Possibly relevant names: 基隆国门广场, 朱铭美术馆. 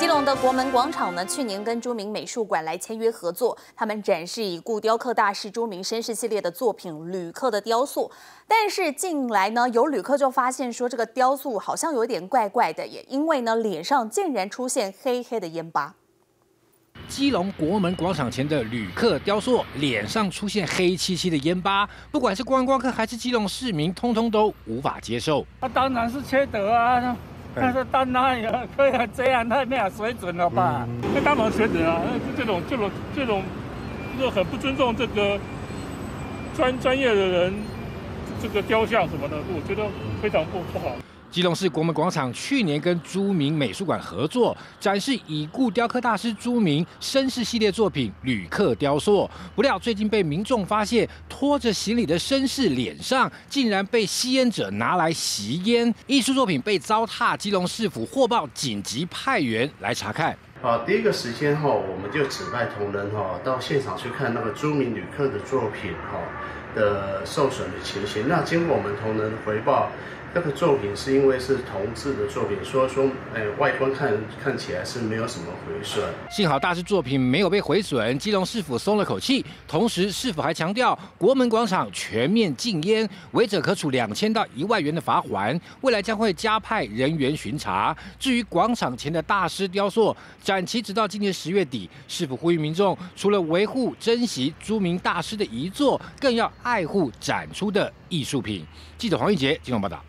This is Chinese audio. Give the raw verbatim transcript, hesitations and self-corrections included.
基隆的国门广场呢，去年跟朱铭美术馆来签约合作，他们展示已故雕刻大师朱铭绅士系列的作品《旅客》的雕塑。但是近来呢，有旅客就发现说，这个雕塑好像有点怪怪的，也因为呢，脸上竟然出现黑黑的烟疤。 基隆国门广场前的旅客雕塑，脸上出现黑漆漆的烟疤，不管是观光客还是基隆市民，通通都无法接受。那、啊、当然是缺德啊！但是当然也可以这样，太没有水准了吧？那当然水准啊！这种这种这种，就是很不尊重这个专专业的人，这个雕像什么的，我觉得非常不不好。 基隆市国门广场去年跟朱铭美术馆合作，展示已故雕刻大师朱铭绅士系列作品《旅客》雕塑。不料最近被民众发现，拖着行李的绅士脸上竟然被吸烟者拿来吸烟，艺术作品被糟蹋。基隆市府获报，紧急派员来查看。啊，第一个时间哈，我们就指派同仁哈到现场去看那个朱铭旅客的作品哈的受损的情形。那经过我们同仁回报。 这个作品是因为是同志的作品，所以说，哎、呃，外观看看起来是没有什么毁损。幸好大师作品没有被毁损，基隆市府松了口气。同时，市府还强调，国门广场全面禁烟，违者可处两千到一万元的罚锾。未来将会加派人员巡查。至于广场前的大师雕塑，展期直到今年十月底。市府呼吁民众，除了维护珍惜朱铭大师的遗作，更要爱护展出的艺术品。记者黄玉杰，基隆报道。